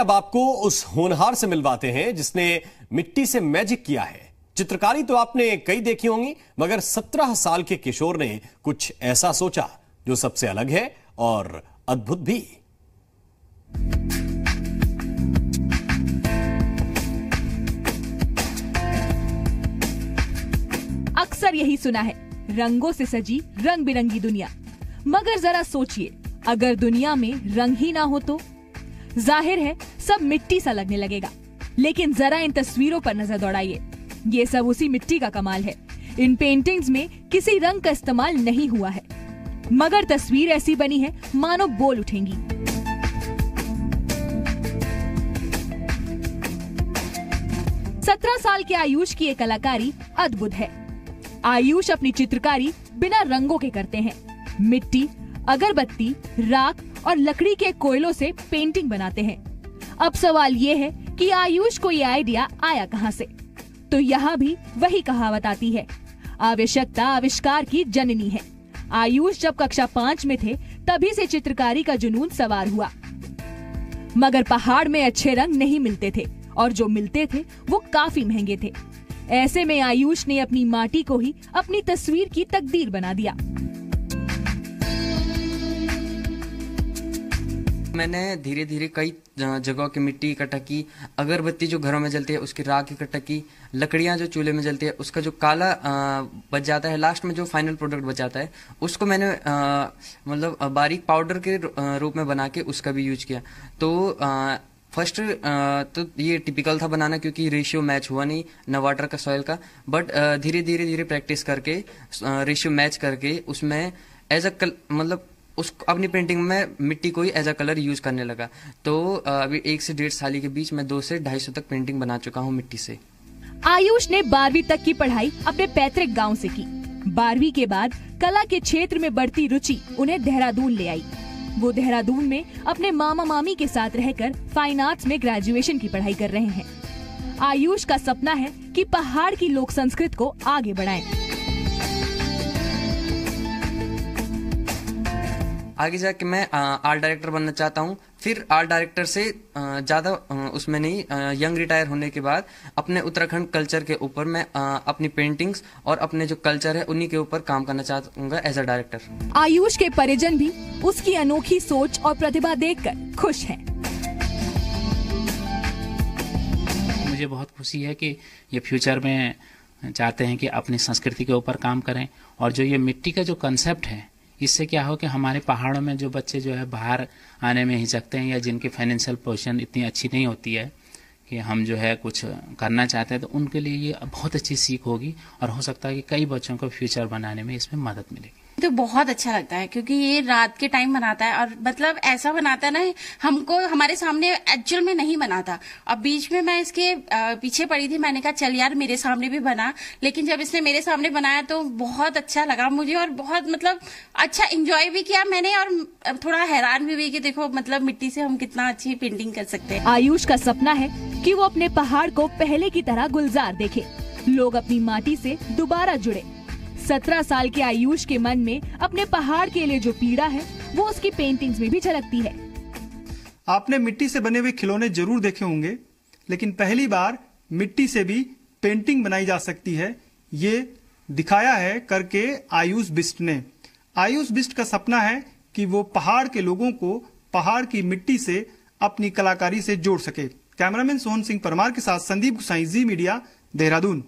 अब आपको उस होनहार से मिलवाते हैं जिसने मिट्टी से मैजिक किया है। चित्रकारी तो आपने कई देखी होंगी, मगर 17 साल के किशोर ने कुछ ऐसा सोचा जो सबसे अलग है और अद्भुत भी। अक्सर यही सुना है, रंगों से सजी रंग बिरंगी दुनिया। मगर जरा सोचिए, अगर दुनिया में रंग ही ना हो तो जाहिर है सब मिट्टी सा लगने लगेगा। लेकिन जरा इन तस्वीरों पर नजर दौड़ाइए, ये सब उसी मिट्टी का कमाल है। इन पेंटिंग्स में किसी रंग का इस्तेमाल नहीं हुआ है, मगर तस्वीर ऐसी बनी है मानो बोल उठेंगी। सत्रह साल के आयुष की ये कलाकारी अद्भुत है। आयुष अपनी चित्रकारी बिना रंगों के करते हैं। मिट्टी, अगरबत्ती, राख और लकड़ी के कोयलों से पेंटिंग बनाते हैं। अब सवाल ये है कि आयुष को ये आइडिया आया कहाँ से? तो यहाँ भी वही कहावत आती है, आवश्यकता आविष्कार की जननी है। आयुष जब कक्षा 5 में थे तभी से चित्रकारी का जुनून सवार हुआ। मगर पहाड़ में अच्छे रंग नहीं मिलते थे और जो मिलते थे वो काफी महंगे थे। ऐसे में आयुष ने अपनी माटी को ही अपनी तस्वीर की तकदीर बना दिया। मैंने धीरे धीरे कई जगहों की मिट्टी इकट्ठा की, अगरबत्ती जो घरों में जलती है उसकी राख इकट्ठा की, लकड़ियाँ जो चूल्हे में जलती है उसका जो काला बच जाता है, लास्ट में जो फाइनल प्रोडक्ट बच जाता है उसको मैंने मतलब बारीक पाउडर के रूप में बना के उसका भी यूज किया। तो फर्स्ट तो ये टिपिकल था बनाना, क्योंकि रेशियो मैच हुआ नहीं न वाटर का सॉयल का। बट धीरे धीरे धीरे प्रैक्टिस करके रेशियो मैच करके उसमें एज अ मतलब उस अपनी पेंटिंग में मिट्टी को ही एज अ कलर यूज करने लगा। तो अभी 1 से 1.5 साल के बीच मैं 200 से 250 तक पेंटिंग बना चुका हूँ मिट्टी से। आयुष ने 12वीं तक की पढ़ाई अपने पैतृक गांव से की। 12वीं के बाद कला के क्षेत्र में बढ़ती रुचि उन्हें देहरादून ले आई। वो देहरादून में अपने मामा मामी के साथ रहकर फाइन आर्ट्स में ग्रेजुएशन की पढ़ाई कर रहे हैं। आयुष का सपना है कि पहाड़ की लोक संस्कृति को आगे बढ़ाएं। आगे जाके मैं आर्ट डायरेक्टर बनना चाहता हूँ। फिर आर्ट डायरेक्टर से ज़्यादा उसमें नहीं, यंग रिटायर होने के बाद अपने उत्तराखंड कल्चर के ऊपर मैं अपनी पेंटिंग्स और अपने जो कल्चर है उन्हीं के ऊपर काम करना चाहूँगा एज अ डायरेक्टर। आयुष के परिजन भी उसकी अनोखी सोच और प्रतिभा देखकर खुश हैं। मुझे बहुत खुशी है कि ये फ्यूचर में चाहते हैं कि अपनी संस्कृति के ऊपर काम करें, और जो ये मिट्टी का जो कंसेप्ट है इससे क्या हो कि हमारे पहाड़ों में जो बच्चे जो है बाहर आने में हिचकते हैं या जिनकी फाइनेंशियल पोजीशन इतनी अच्छी नहीं होती है कि हम जो है कुछ करना चाहते हैं, तो उनके लिए ये बहुत अच्छी सीख होगी और हो सकता है कि कई बच्चों को फ्यूचर बनाने में इसमें मदद मिलेगी। तो बहुत अच्छा लगता है क्योंकि ये रात के टाइम बनाता है, और मतलब ऐसा बनाता है ना, हमको हमारे सामने एक्चुअल में नहीं बनाता। और बीच में मैं इसके पीछे पड़ी थी, मैंने कहा चल यार मेरे सामने भी बना, लेकिन जब इसने मेरे सामने बनाया तो बहुत अच्छा लगा मुझे, और बहुत मतलब अच्छा इंजॉय भी किया मैंने, और थोड़ा हैरान भी हुई कि देखो मतलब मिट्टी से हम कितना अच्छी पेंटिंग कर सकते हैं। आयुष का सपना है कि वो अपने पहाड़ को पहले की तरह गुलजार देखे, लोग अपनी माटी से दोबारा जुड़े। 17 साल के आयुष के मन में अपने पहाड़ के लिए जो पीड़ा है वो उसकी पेंटिंग्स में भी झलकती है। आपने मिट्टी से बने हुए खिलौने जरूर देखे होंगे, लेकिन पहली बार मिट्टी से भी पेंटिंग बनाई जा सकती है, ये दिखाया है करके आयुष बिष्ट ने। आयुष बिष्ट का सपना है कि वो पहाड़ के लोगों को पहाड़ की मिट्टी से अपनी कलाकारी से जोड़ सके। कैमरामैन सोहन सिंह परमार के साथ संदीप गोसाई, जी मीडिया, देहरादून।